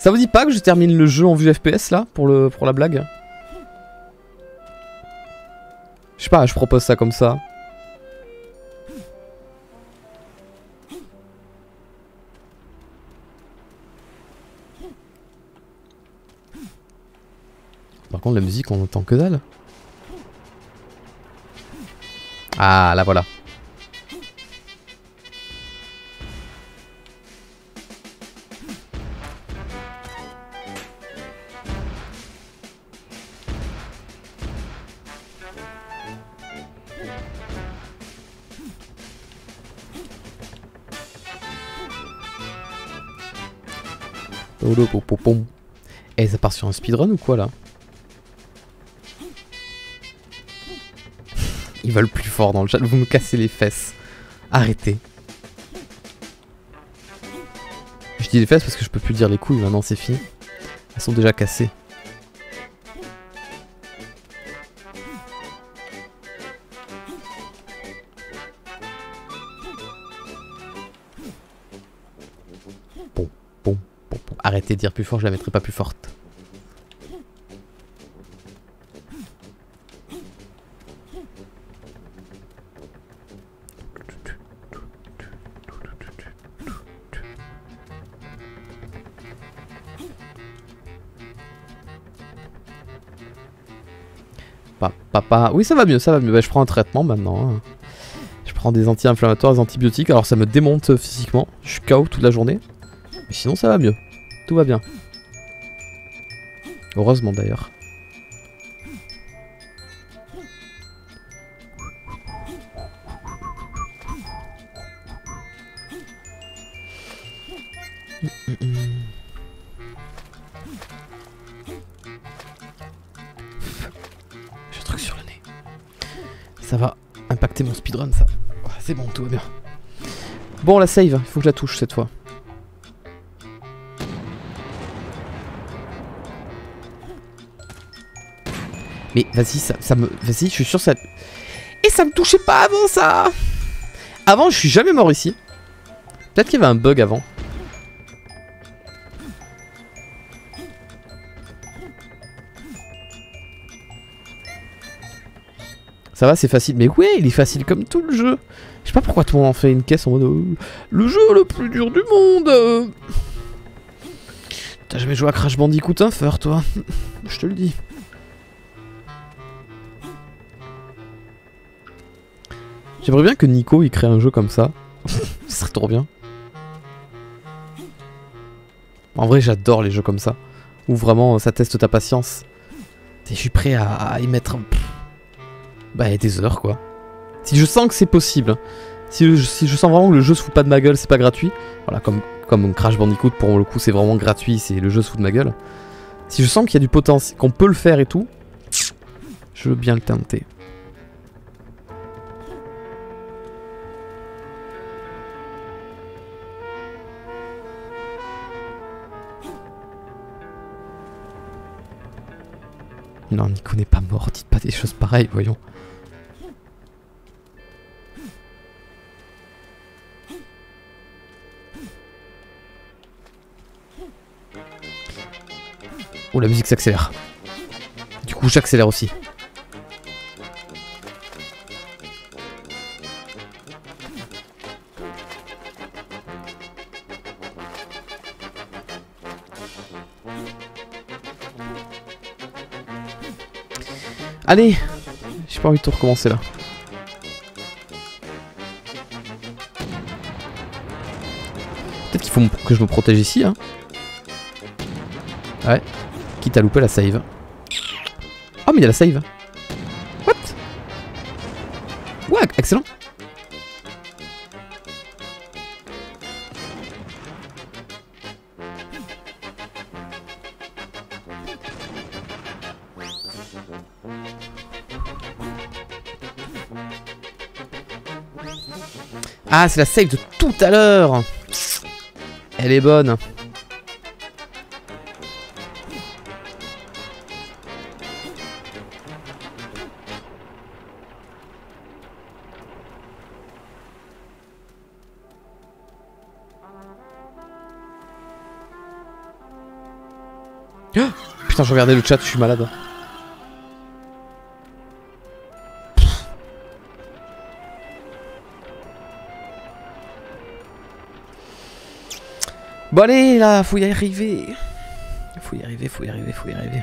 Ça vous dit pas que je termine le jeu en vue FPS là, pour la blague? Je sais pas, je propose ça comme ça. Par contre la musique on entend que dalle. Ah là voilà. Eh, ça part sur un speedrun ou quoi là? Ils veulent plus fort dans le chat, vous me cassez les fesses. Arrêtez. Je dis les fesses parce que je peux plus dire les couilles maintenant, c'est fini. Elles sont déjà cassées. Arrêtez de dire plus fort, je la mettrai pas plus forte. Papa, oui ça va mieux, bah, je prends un traitement maintenant. Hein. Je prends des anti-inflammatoires, des antibiotiques, alors ça me démonte physiquement, je suis KO toute la journée. Mais sinon ça va mieux. Tout va bien. Heureusement d'ailleurs. J'ai un truc sur le nez. Ça va impacter mon speedrun ça. C'est bon, tout va bien. Bon la save, il faut que je la touche cette fois. Mais vas-y, ça me... Vas-y, je suis sûr ça... Et ça me touchait pas avant ça. Avant, je suis jamais mort ici. Peut-être qu'il y avait un bug avant. Ça va, c'est facile. Mais ouais, il est facile comme tout le jeu. Je sais pas pourquoi tout le monde en fait une caisse en mode... le jeu le plus dur du monde T'as jamais joué à Crash Bandicoot Infer, toi. Je te le dis. J'aimerais bien que Nico il crée un jeu comme ça. Ça serait trop bien. En vrai j'adore les jeux comme ça. Où vraiment ça teste ta patience. Et je suis prêt à y mettre bah, des heures quoi. Si je sens que c'est possible. Si je sens vraiment que le jeu se fout pas de ma gueule, c'est pas gratuit. Voilà, comme Crash Bandicoot pour le coup c'est vraiment gratuit, c'est le jeu se fout de ma gueule. Si je sens qu'il y a du potentiel, qu'on peut le faire et tout, je veux bien le tenter. Non, Nico n'est pas mort, dites pas des choses pareilles, voyons. Oh, la musique s'accélère. Du coup, j'accélère aussi. Allez, j'ai pas envie de tout recommencer là. Peut-être qu'il faut que je me protège ici, hein. Ouais, quitte à louper la save. Oh mais il y a la save. What? Ouais, excellent. Ah, c'est la save de tout à l'heure. Elle est bonne. Oh putain, je regardais le chat, je suis malade. Bon allez là, faut y arriver. Faut y arriver.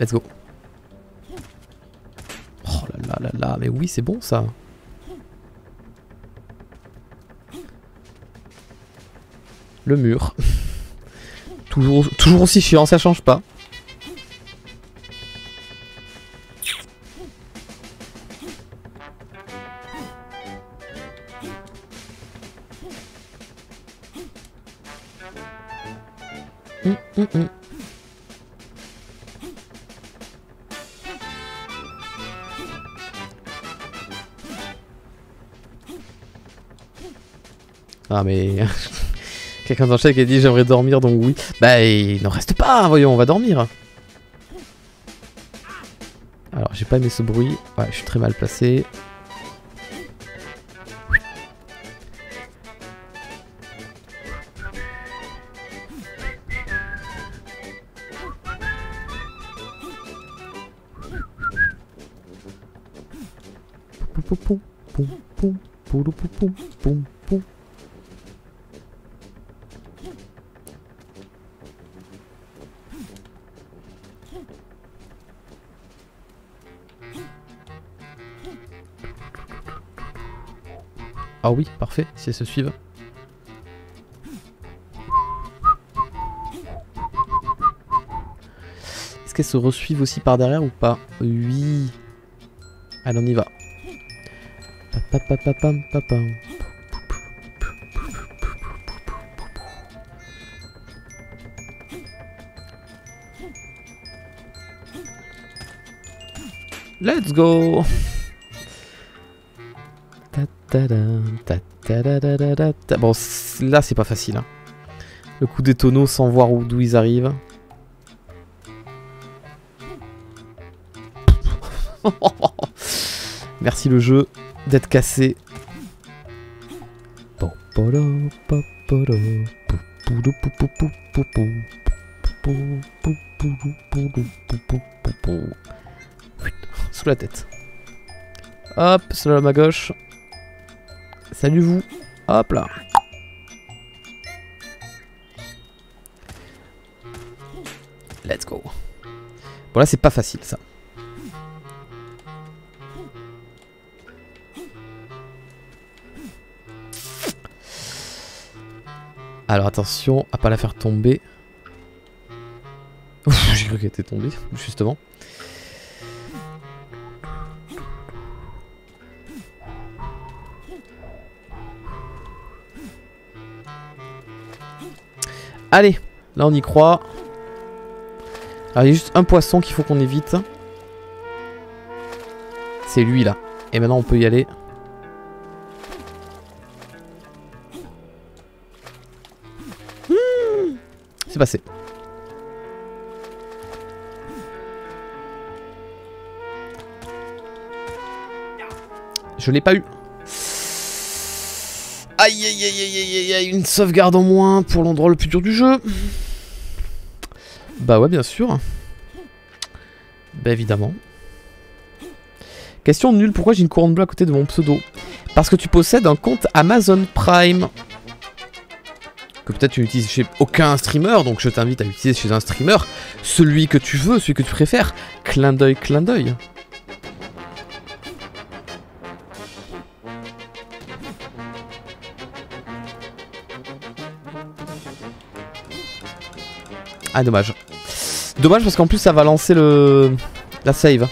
Let's go. Oh là, mais oui c'est bon ça. Le mur. toujours aussi chiant, ça change pas. Ah mais... Quelqu'un dans le chat qui a dit j'aimerais dormir donc oui. Bah il n'en reste pas, voyons, on va dormir. Alors j'ai pas aimé ce bruit, ouais je suis très mal placé. Ah oui, parfait, si elles se suivent. Est-ce qu'elles se resuivent aussi par derrière ou pas? Oui. Allez, on y va. Let's go. Bon, là c'est pas facile. Hein. Le coup des tonneaux sans voir d'où ils arrivent. Merci le jeu d'être cassé. Sous la tête. Hop, celui-là à ma gauche. Salut vous. Hop là. Let's go. Bon là c'est pas facile ça. Alors attention à pas la faire tomber. J'ai cru qu'elle était tombée justement. Allez, là on y croit. Alors il y a juste un poisson qu'il faut qu'on évite. C'est lui là. Et maintenant on peut y aller. C'est passé. Je l'ai pas eu. Aïe aïe aïe aïe aïe aïe, une sauvegarde en moins pour l'endroit le plus dur du jeu. Bah ouais bien sûr. Bah évidemment. Question nulle, pourquoi j'ai une couronne bleue à côté de mon pseudo? Parce que tu possèdes un compte Amazon Prime. Que peut-être tu n'utilises chez aucun streamer, donc je t'invite à utiliser chez un streamer. Celui que tu veux, celui que tu préfères. Clin d'œil, clin d'œil. Ah dommage. Dommage parce qu'en plus ça va lancer le... la save.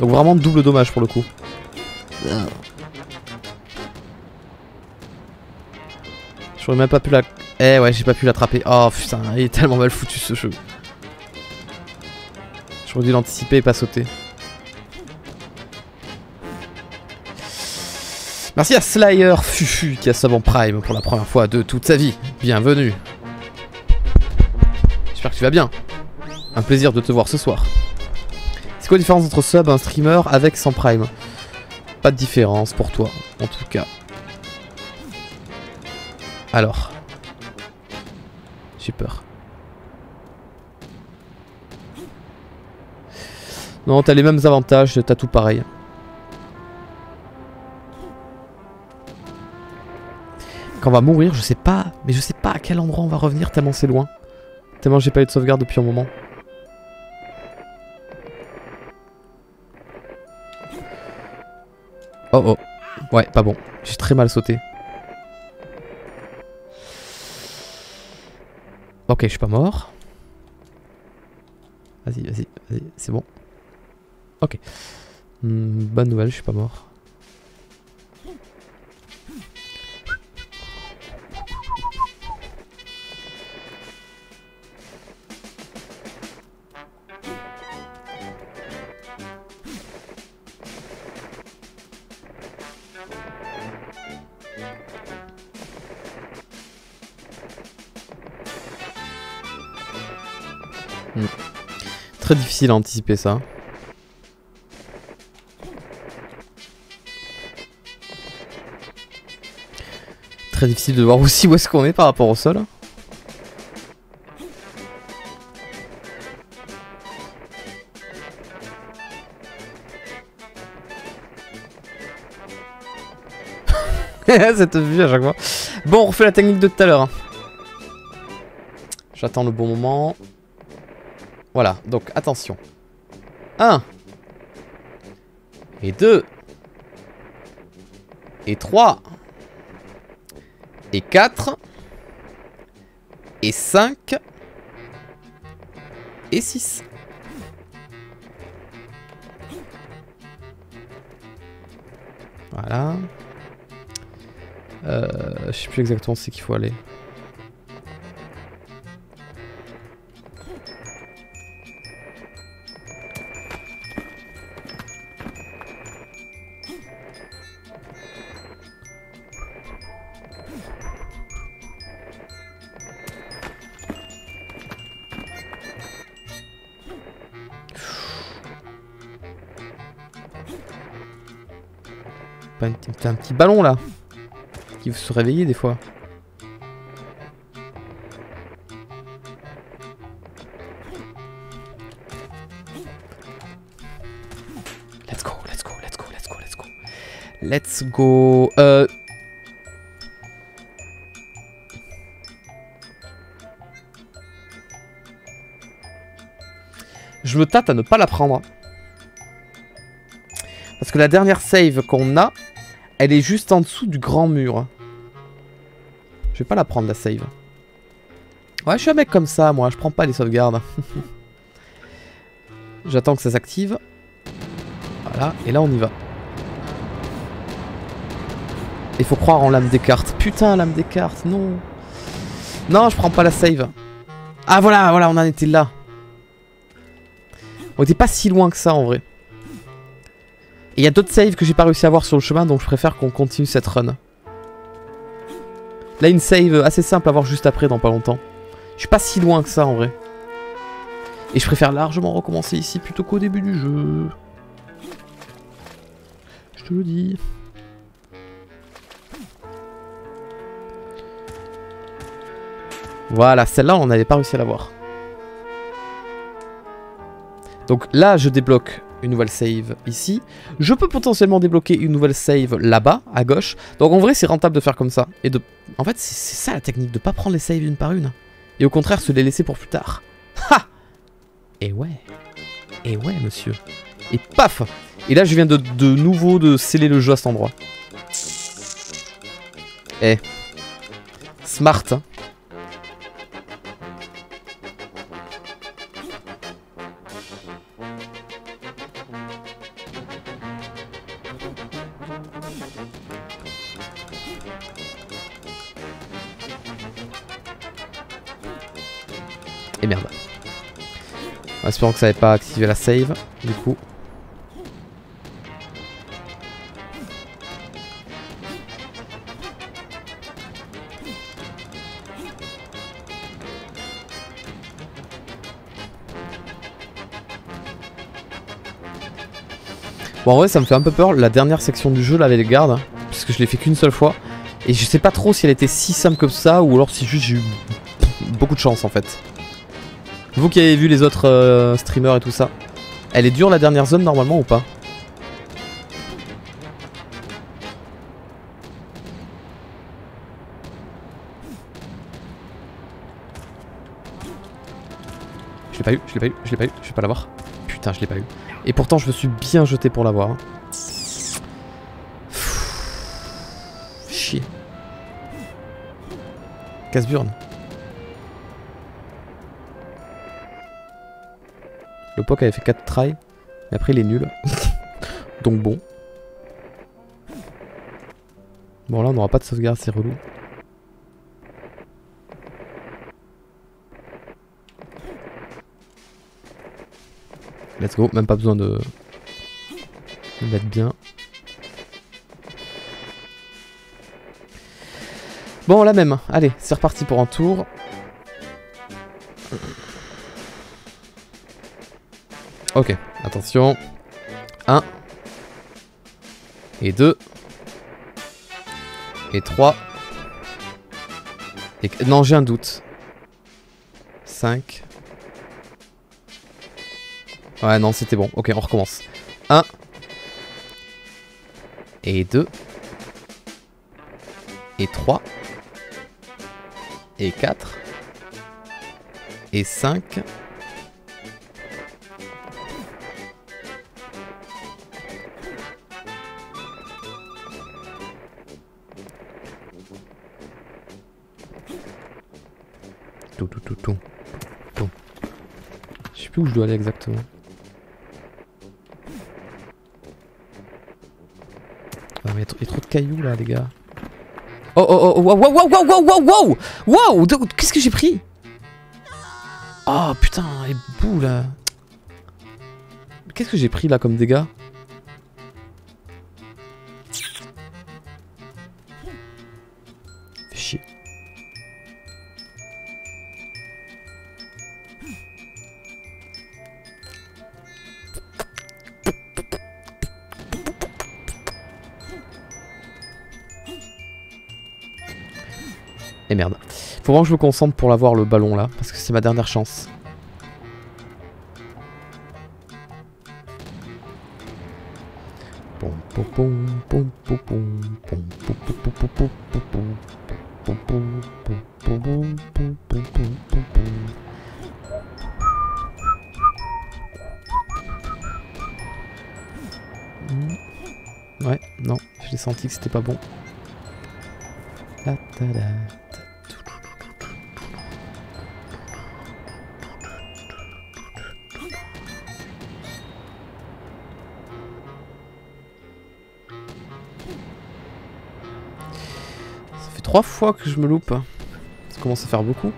Donc vraiment double dommage pour le coup. J'aurais même pas pu la... Eh ouais j'ai pas pu l'attraper. Oh putain il est tellement mal foutu ce jeu. J'aurais dû l'anticiper et pas sauter. Merci à Slayer Fufu qui a sub en Prime pour la première fois de toute sa vie. Bienvenue. J'espère que tu vas bien. Un plaisir de te voir ce soir. C'est quoi la différence entre sub, un streamer avec sans Prime? Pas de différence pour toi, en tout cas. Alors. Super. Non, t'as les mêmes avantages, t'as tout pareil. Quand on va mourir, je sais pas, mais je sais pas à quel endroit on va revenir tellement c'est loin. Tellement j'ai pas eu de sauvegarde depuis un moment. Oh oh, ouais, pas bon, j'ai très mal sauté. Ok, je suis pas mort. Vas-y, vas-y, vas-y, c'est bon. Ok. Bonne nouvelle, je suis pas mort. Très difficile à anticiper ça. Très difficile de voir aussi où est-ce qu'on est par rapport au sol. Cette vue à chaque fois. Bon, on refait la technique de tout à l'heure. J'attends le bon moment. Voilà, donc attention. 1 et 2 et 3 et 4 et 5 et 6. Voilà. Je sais plus exactement où c'est qu'il faut aller. T'as un petit ballon là qui veut se réveiller des fois. Let's go, let's go, let's go, let's go, let's go. Let's go. Je me tâte à ne pas la prendre. Parce que la dernière save qu'on a, elle est juste en dessous du grand mur. Je vais pas la prendre la save. Ouais, je suis un mec comme ça moi, je prends pas les sauvegardes. J'attends que ça s'active. Voilà, et là on y va. Il faut croire en l'âme des cartes. Putain, l'âme des cartes, non. Non, je prends pas la save. Ah voilà, voilà, on en était là. On était pas si loin que ça en vrai. Et il y a d'autres saves que j'ai pas réussi à voir sur le chemin, donc je préfère qu'on continue cette run. Là, une save assez simple à voir juste après, dans pas longtemps. Je suis pas si loin que ça, en vrai. Et je préfère largement recommencer ici plutôt qu'au début du jeu. Je te le dis. Voilà, celle-là, on n'avait pas réussi à la voir. Donc là, je débloque une nouvelle save ici. Je peux potentiellement débloquer une nouvelle save là-bas, à gauche. Donc en vrai, c'est rentable de faire comme ça. Et de... En fait, c'est ça la technique, de pas prendre les saves une par une. Et au contraire, se les laisser pour plus tard. Ha! Et ouais. Et ouais, monsieur. Et paf! Et là, je viens de nouveau de sceller le jeu à cet endroit. Eh. Smart, hein. Et merde. En espérant que ça n'avait pas activé la save, du coup. Bon, en vrai, ça me fait un peu peur, la dernière section du jeu, là, avec les gardes, hein, parce que je l'ai fait qu'une seule fois. Et je sais pas trop si elle était si simple comme ça, ou alors si juste j'ai eu beaucoup de chance en fait. Vous qui avez vu les autres streamers et tout ça, elle est dure la dernière zone normalement ou pas? Je l'ai pas eu, je l'ai pas eu, je l'ai pas eu, je vais pas l'avoir. Putain, je l'ai pas eu. Et pourtant je me suis bien jeté pour l'avoir. Hein. Chier. Casburn. Le POC avait fait 4 tries, mais après il est nul. Donc bon. Bon là on n'aura pas de sauvegarde, c'est relou. Let's go, même pas besoin de me mettre bien. Bon la même, allez, c'est reparti pour un tour. Ok, attention. 1 et 2 et 3 et... Non, j'ai un doute. 5. Ouais, non, c'était bon. Ok, on recommence. 1 et 2 et 3 et 4 et 5. Tout. Je sais plus où je dois aller exactement. Ah mais il y a trop de cailloux là les gars. Oh oh oh wow wow wow wow wow wow wow. Qu'est-ce que j'ai pris? Oh putain les bouts là. Qu'est-ce que j'ai pris là comme dégâts? Et merde. Faut vraiment que je me concentre pour l'avoir le ballon là, parce que c'est ma dernière chance. Ouais, non, j'ai senti que c'était pas bon. La ta la. Trois fois que je me loupe, ça commence à faire beaucoup.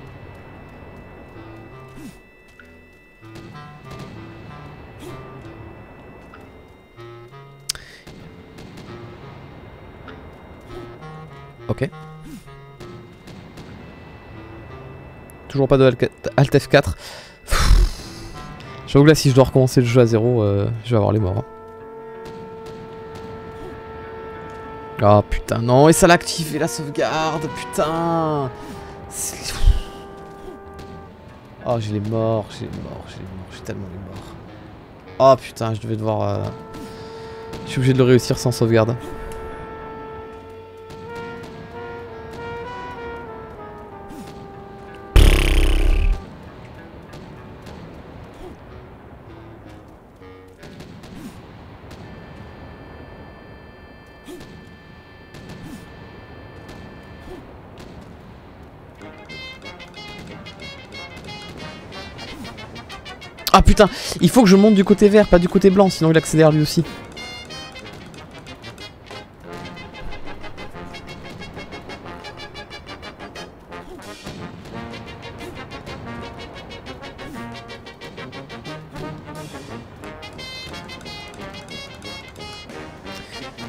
Ok. Toujours pas de ALTF4. J'avoue que là si je dois recommencer le jeu à zéro, je vais avoir les morts. Hein. Oh putain non, et ça l'a activé la sauvegarde, putain. Oh j'ai les morts, j'ai tellement les morts. Oh putain, je devais devoir... Je suis obligé de le réussir sans sauvegarde. Ah putain, il faut que je monte du côté vert, pas du côté blanc, sinon il accélère lui aussi.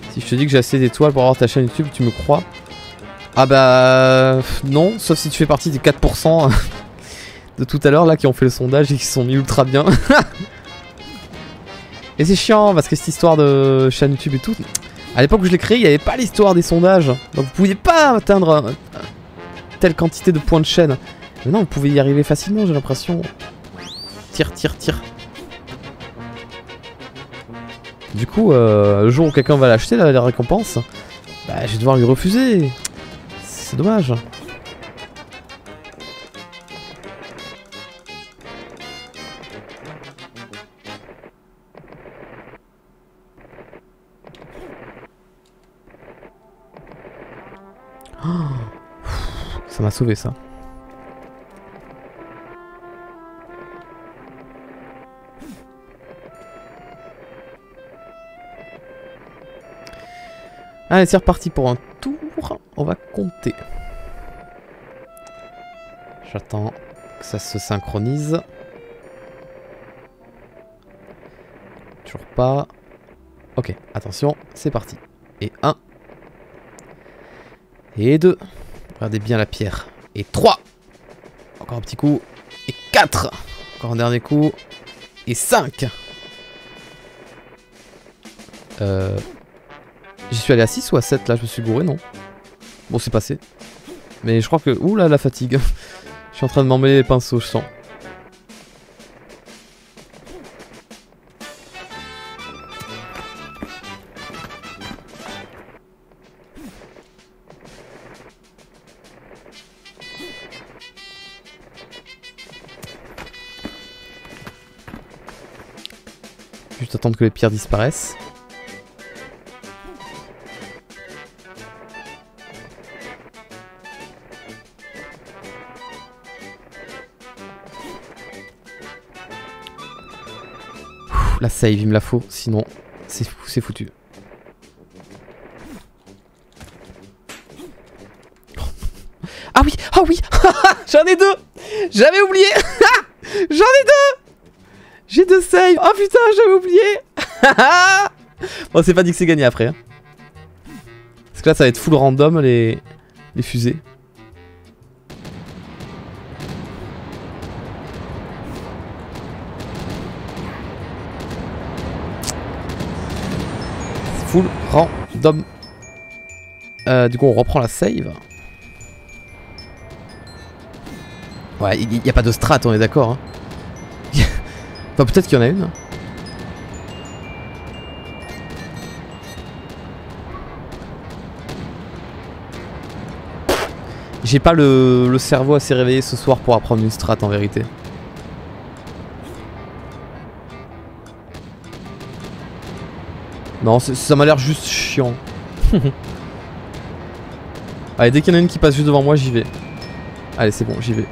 Si je te dis que j'ai assez d'étoiles pour avoir ta chaîne YouTube, tu me crois? Ah bah... non, sauf si tu fais partie des 4%. De tout à l'heure là qui ont fait le sondage et qui se sont mis ultra bien. Et c'est chiant parce que cette histoire de chaîne YouTube et tout, à l'époque où je l'ai créé il n'y avait pas l'histoire des sondages, donc vous pouviez pas atteindre telle quantité de points de chaîne. Mais non, vous pouvez y arriver facilement, j'ai l'impression. Tire, tire, tire. Du coup, le jour où quelqu'un va l'acheter, la récompense, bah, je vais devoir lui refuser. C'est dommage. Oh, ça m'a sauvé ça. Allez, c'est reparti pour un tour, on va compter. J'attends que ça se synchronise. Toujours pas. Ok, attention, c'est parti. Et 1. Et 2. Regardez bien la pierre. Et 3. Encore un petit coup. Et 4. Encore un dernier coup. Et 5. J'y suis allé à 6 ou à 7 là, je me suis gouré, non? Bon, c'est passé. Mais je crois que... Ouh là, la fatigue. Je suis en train de m'emmêler les pinceaux, je sens. Juste attendre que les pierres disparaissent. La save, il me la faut, sinon c'est foutu. Ah oui, ah oui, j'en ai deux. J'avais oublié. J'en ai deux. J'ai deux saves. Oh putain, j'avais oublié. Bon, c'est pas dit que c'est gagné après. Hein. Parce que là, ça va être full random les fusées. Random. Du coup on reprend la save. Ouais, il n'y a pas de strat, on est d'accord. Hein. Enfin peut-être qu'il y en a une. J'ai pas le cerveau assez réveillé ce soir pour apprendre une strat en vérité. Non, ça m'a l'air juste chiant. Allez, dès qu'il y en a une qui passe juste devant moi, j'y vais. Allez, c'est bon, j'y vais.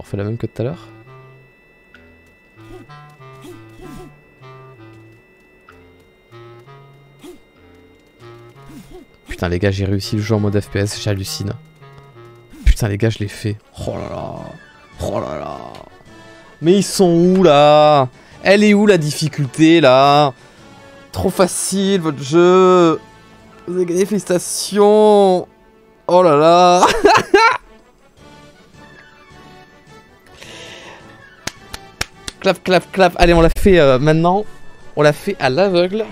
On fait la même que tout à l'heure. Putain les gars, j'ai réussi le jeu en mode FPS, j'hallucine. Putain les gars, je l'ai fait. Oh là là. Oh là là. Mais ils sont où là? Elle est où la difficulté là? Trop facile votre jeu. Vous avez gagné, félicitations. Oh là là. Clap, clap, clap. Allez, on l'a fait maintenant. On l'a fait à l'aveugle.